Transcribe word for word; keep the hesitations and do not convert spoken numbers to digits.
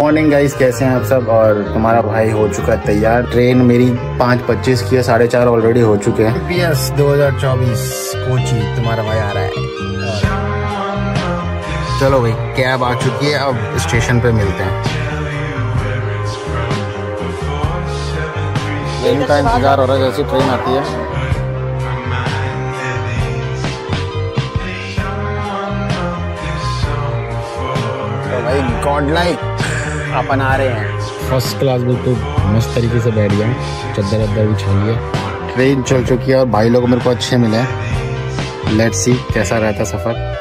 Morning guys, कैसे हैं आप सब। और तुम्हारा भाई हो चुका है तैयार। ट्रेन मेरी पाँच पच्चीस की है, साढ़े चार ऑलरेडी हो चुके हैं। पीएस दो हज़ार चौबीस कोची तुम्हारा भाई आ रहा है। चलो भाई, कैब आ चुकी है, अब स्टेशन पे मिलते हैं। ट्रेन का इंतजार हो रहा है, जैसी ट्रेन आती है। तो भाई गॉड लाइक अपन आ रहे हैं। फर्स्ट क्लास में तो मस्त तरीके से बैठ गया, चद्दर वद्दर बिछा ली है। ट्रेन चल चुकी है और भाई लोग मेरे को अच्छे मिले हैं। लेट्स सी कैसा रहता सफ़र।